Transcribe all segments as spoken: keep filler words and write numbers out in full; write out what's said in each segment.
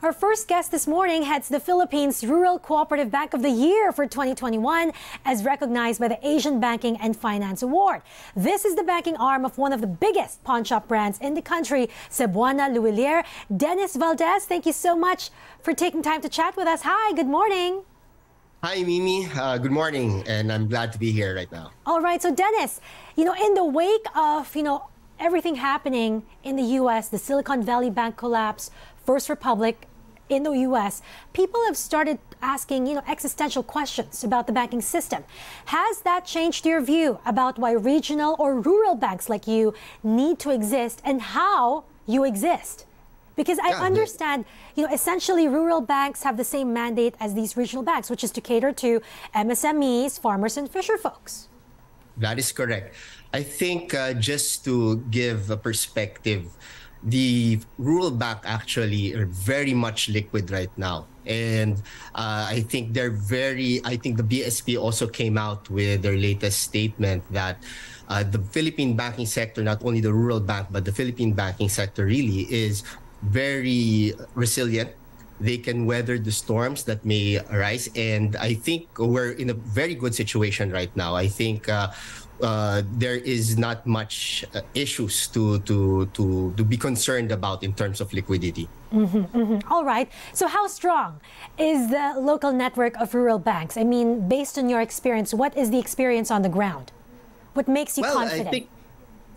Our first guest this morning heads the Philippines Rural Cooperative Bank of the Year for twenty twenty-one, as recognized by the Asian Banking and Finance Award. This is the banking arm of one of the biggest pawnshop brands in the country, Cebuana Lhuillier. Dennis Valdez, thank you so much for taking time to chat with us. Hi, good morning. Hi, Mimi. Uh, good morning, and I'm glad to be here right now. All right, so Dennis, you know, in the wake of, you know, everything happening in the U S, the Silicon Valley Bank collapse, First Republic in the U S, people have started asking, you know, existential questions about the banking system. Has that changed your view about why regional or rural banks like you need to exist and how you exist? Because I understand, you know, essentially rural banks have the same mandate as these regional banks, which is to cater to M S M Es, farmers and fisher folks. That is correct. I think uh, just to give a perspective, the rural bank actually are very much liquid right now. And uh, I think they're very, I think the B S P also came out with their latest statement that uh, the Philippine banking sector, not only the rural bank, but the Philippine banking sector really is very resilient. They can weather the storms that may arise. And I think we're in a very good situation right now. I think uh, uh, there is not much uh, issues to, to, to, to be concerned about in terms of liquidity. Mm-hmm, mm-hmm. All right. So how strong is the local network of rural banks? I mean, based on your experience, what is the experience on the ground? What makes you well, confident? I think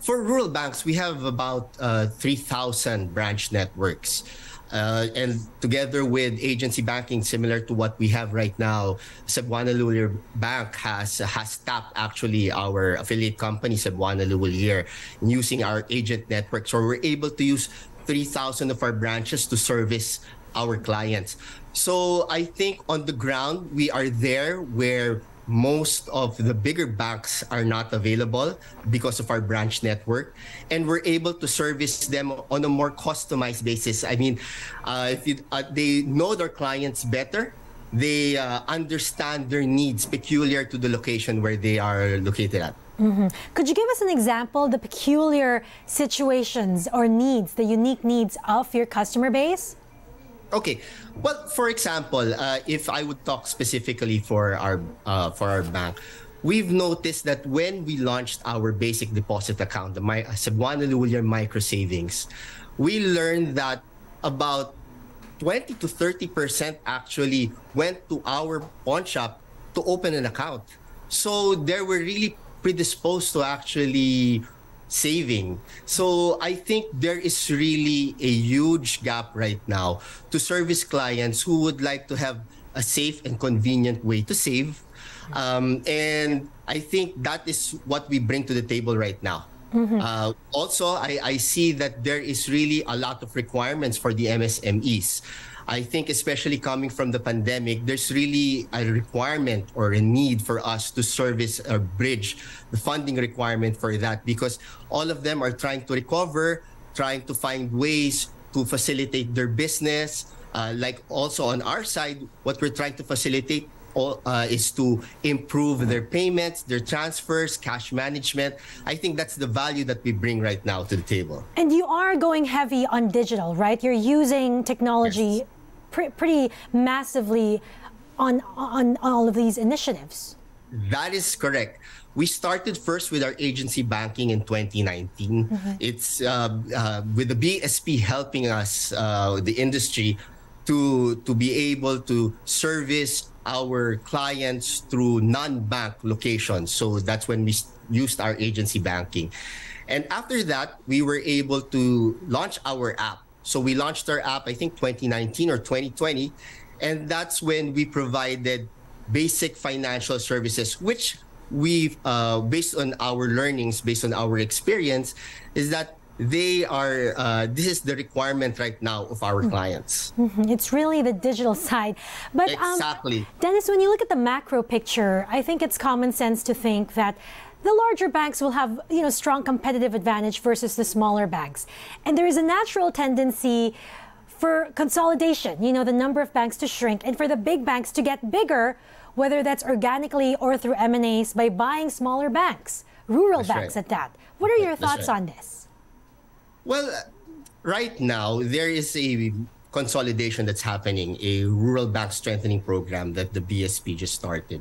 for rural banks, we have about uh, three thousand branch networks. Uh, and together with agency banking, similar to what we have right now, Cebuana Lhuillier Bank has has tapped actually our affiliate company, Cebuana Lhuillier, and using our agent network. So we're able to use three thousand of our branches to service our clients. So I think on the ground, we are there where most of the bigger banks are not available because of our branch network, and we're able to service them on a more customized basis. I mean, uh, if it, uh, they know their clients better, they uh, understand their needs peculiar to the location where they are located at. Mm-hmm. Could you give us an example, the peculiar situations or needs, the unique needs of your customer base? Okay, well, for example, uh, if I would talk specifically for our uh, for our bank, we've noticed that when we launched our basic deposit account, the my, uh, Cebuana Lhuillier Micro Savings, we learned that about twenty to thirty percent actually went to our pawn shop to open an account. So they were really predisposed to actually saving. So I think there is really a huge gap right now to service clients who would like to have a safe and convenient way to save. Um, and I think that is what we bring to the table right now. Mm-hmm. uh, also, I, I see that there is really a lot of requirements for the M S M Es. I think especially coming from the pandemic, there's really a requirement or a need for us to service or bridge the funding requirement for that, because all of them are trying to recover, trying to find ways to facilitate their business. Uh, like also on our side, what we're trying to facilitate all, uh, is to improve their payments, their transfers, cash management. I think that's the value that we bring right now to the table. And you are going heavy on digital, right? You're using technology. Yes. Pre pretty massively on, on on all of these initiatives. That is correct. We started first with our agency banking in twenty nineteen. Mm-hmm. It's uh, uh, with the B S P helping us, uh, the industry, to to be able to service our clients through non-bank locations. So that's when we used our agency banking. And after that, we were able to launch our app. So we launched our app, I think twenty nineteen or twenty twenty, and that's when we provided basic financial services, which we've, uh, based on our learnings, based on our experience, is that they are, uh, this is the requirement right now of our clients. Mm-hmm. It's really the digital side. But exactly. Um, Dennis, when you look at the macro picture, I think it's common sense to think that the larger banks will have, you know, strong competitive advantage versus the smaller banks. And there is a natural tendency for consolidation, you know, the number of banks to shrink and for the big banks to get bigger, whether that's organically or through M and As by buying smaller banks, rural that's banks right. at that. What are your that's thoughts right. on this? Well, right now, there is a consolidation that's happening, a rural bank strengthening program that the B S P just started.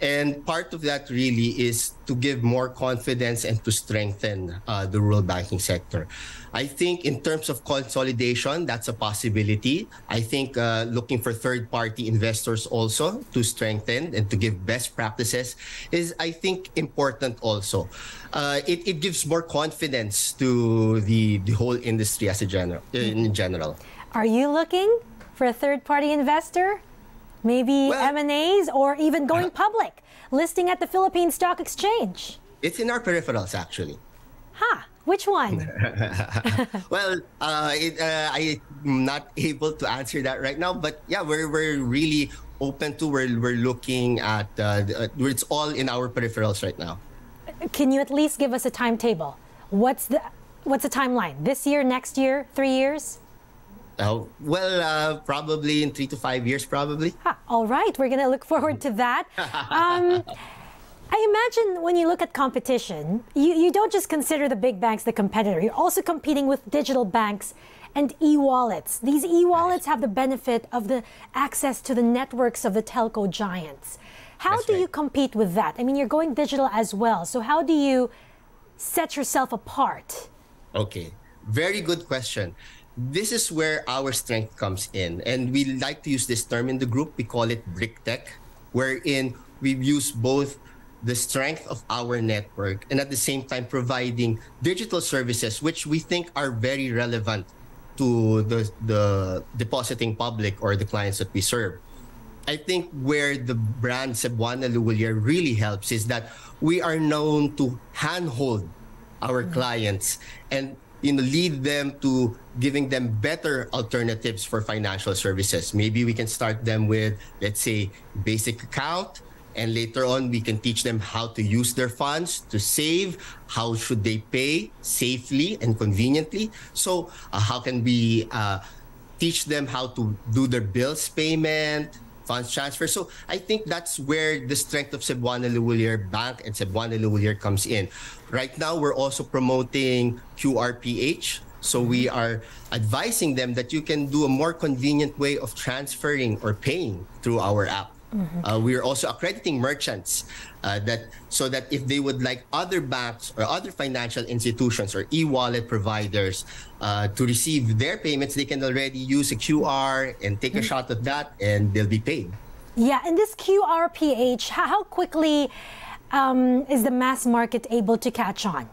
And part of that really is to give more confidence and to strengthen uh, the rural banking sector. I think in terms of consolidation, that's a possibility. I think uh, looking for third-party investors also to strengthen and to give best practices is, I think, important also. Uh, it, it gives more confidence to the, the whole industry as a general, in general. Are you looking for a third-party investor? Maybe well, M and A's or even going public, listing at the Philippine Stock Exchange. It's in our peripherals, actually. Huh. Which one? well, uh, it, uh, I'm not able to answer that right now. But yeah, we're, we're really open to, we're, we're looking at, uh, the, uh, it's all in our peripherals right now. Can you at least give us a timetable? What's the, what's the timeline? This year, next year, three years? Uh, well, uh, probably in three to five years, probably. Ah, all right, we're going to look forward to that. Um, I imagine when you look at competition, you, you don't just consider the big banks the competitor. You're also competing with digital banks and e-wallets. These e-wallets have the benefit of the access to the networks of the telco giants. How That's do right. you compete with that? I mean, you're going digital as well. So how do you set yourself apart? Okay, very good question. This is where our strength comes in. And we like to use this term in the group. We call it BrickTech, wherein we use both the strength of our network and at the same time providing digital services, which we think are very relevant to the, the depositing public or the clients that we serve. I think where the brand Cebuana Lhuillier really helps is that we are known to handhold our mm-hmm. clients and you know, lead them to giving them better alternatives for financial services. Maybe we can start them with, let's say, basic account, and later on we can teach them how to use their funds to save, how should they pay safely and conveniently. So uh, how can we uh, teach them how to do their bills payment, funds transfer. So I think that's where the strength of Cebuana Lhuillier Bank and Cebuana Lhuillier comes in. Right now, we're also promoting Q R P H. So we are advising them that you can do a more convenient way of transferring or paying through our app. Mm-hmm. Uh, we are also accrediting merchants uh, that so that if they would like other banks or other financial institutions or e-wallet providers uh, to receive their payments, they can already use a Q R and take a mm-hmm. shot at that and they'll be paid. Yeah, and this Q R P H, how quickly um, is the mass market able to catch on?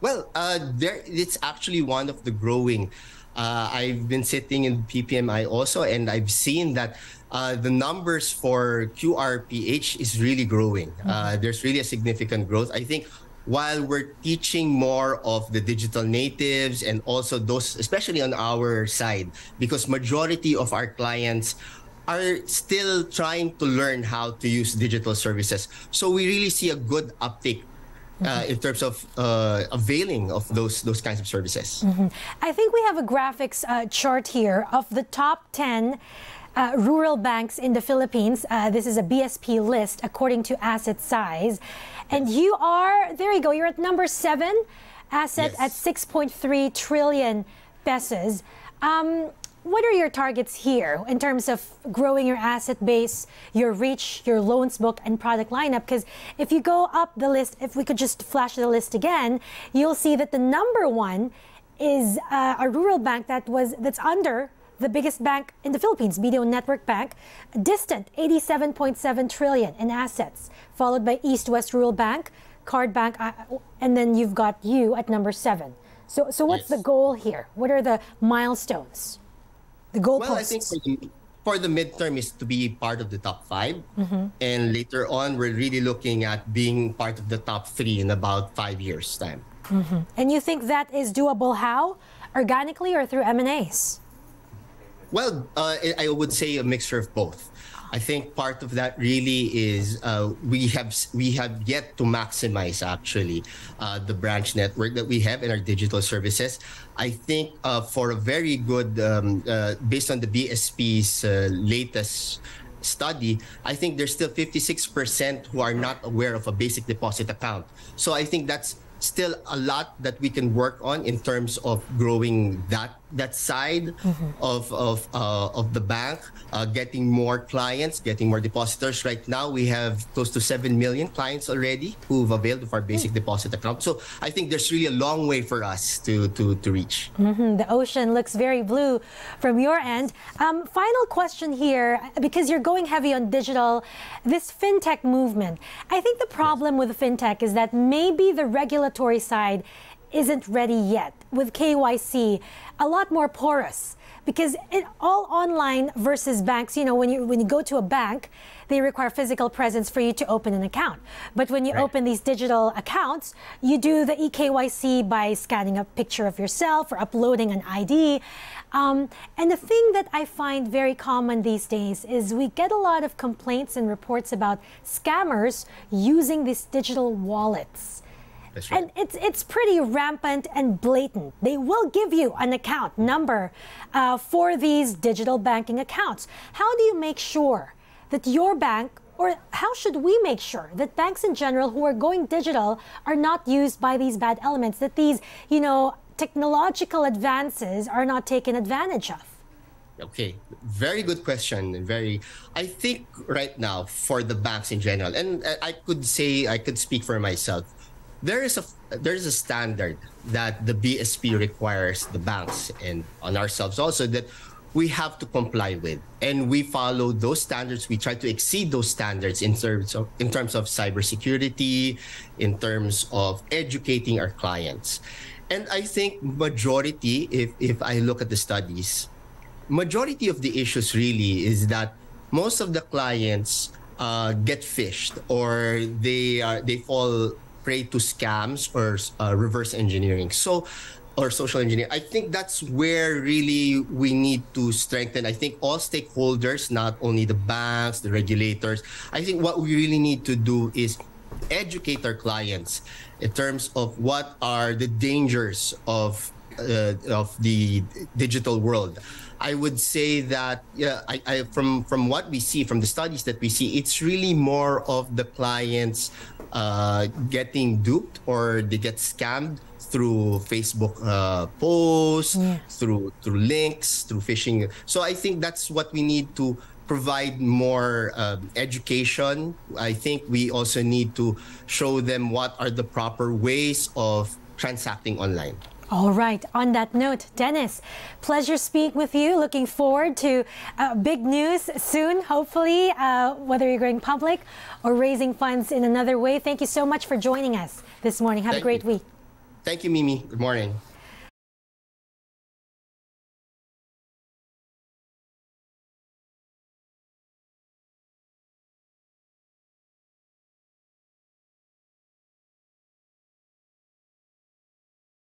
Well, uh, there, it's actually one of the growing. Uh, I've been sitting in P P M I also, and I've seen that uh, the numbers for Q R P H is really growing. Mm-hmm. Uh, there's really a significant growth. I think while we're teaching more of the digital natives and also those, especially on our side, because majority of our clients are still trying to learn how to use digital services. So we really see a good uptick Uh, in terms of uh, availing of those those kinds of services. Mm-hmm. I think we have a graphics uh, chart here of the top ten uh, rural banks in the Philippines. Uh, this is a B S P list according to asset size. And you are, there you go, you're at number seven, asset yes. at six point three trillion pesos. Um, what are your targets here in terms of growing your asset base, your reach, your loans book, and product lineup? Because if you go up the list, if we could just flash the list again, you'll see that the number one is uh, a rural bank that was that's under the biggest bank in the Philippines, B D O Network Bank, distant eighty-seven point seven trillion in assets, followed by East West Rural Bank, Card Bank, and then you've got you at number seven. So, so what's yes. the goal here? What are the milestones? The goal well, posts. I think for the, for the midterm is to be part of the top five. Mm-hmm. And later on, we're really looking at being part of the top three in about five years' time. Mm-hmm. And you think that is doable how? Organically or through M and A's? Well, uh, I would say a mixture of both. I think part of that really is uh, we have we have yet to maximize actually uh, the branch network that we have in our digital services. I think uh, for a very good, um, uh, based on the B S P's uh, latest study, I think there's still fifty-six percent who are not aware of a basic deposit account. So I think that's still a lot that we can work on in terms of growing that that side mm-hmm. of of uh, of the bank, uh, getting more clients, getting more depositors. Right now, we have close to seven million clients already who've availed of our basic mm-hmm. deposit account. So I think there's really a long way for us to to to reach. Mm-hmm. The ocean looks very blue from your end. Um, final question here, because you're going heavy on digital, this fintech movement. I think the problem yes. with fintech is that maybe the regulatory side isn't ready yet. With K Y C, a lot more porous, because it all online versus banks. You know, when you when you go to a bank, they require physical presence for you to open an account. But when you right. open these digital accounts, you do the e K Y C by scanning a picture of yourself or uploading an I D. Um, and the thing that I find very common these days is we get a lot of complaints and reports about scammers using these digital wallets. Right. And it's it's pretty rampant and blatant. They will give you an account number uh, for these digital banking accounts. How do you make sure that your bank, or how should we make sure that banks in general who are going digital are not used by these bad elements, that these, you know, technological advances are not taken advantage of? Okay, very good question. And very, I think right now for the banks in general, and I could say, I could speak for myself, There is a there is a standard that the B S P requires the banks and on ourselves also that we have to comply with, and we follow those standards. We try to exceed those standards in terms of in terms of cybersecurity, in terms of educating our clients, and I think majority, if if I look at the studies, majority of the issues really is that most of the clients uh, get phished, or they are they fall to scams or uh, reverse engineering, so or social engineering. I think that's where really we need to strengthen. I think all stakeholders, not only the banks, the regulators. I think what we really need to do is educate our clients in terms of what are the dangers of uh, of the digital world. I would say that yeah, I, I from from what we see from the studies that we see, it's really more of the clients uh, getting duped, or they get scammed through Facebook uh, posts, yeah. through through links, through phishing. So I think that's what we need to provide more uh, education. I think we also need to show them what are the proper ways of transacting online. All right. On that note, Dennis, pleasure speaking with you. Looking forward to uh, big news soon, hopefully, uh, whether you're going public or raising funds in another way. Thank you so much for joining us this morning. Have Thank a great you. week. Thank you, Mimi. Good morning.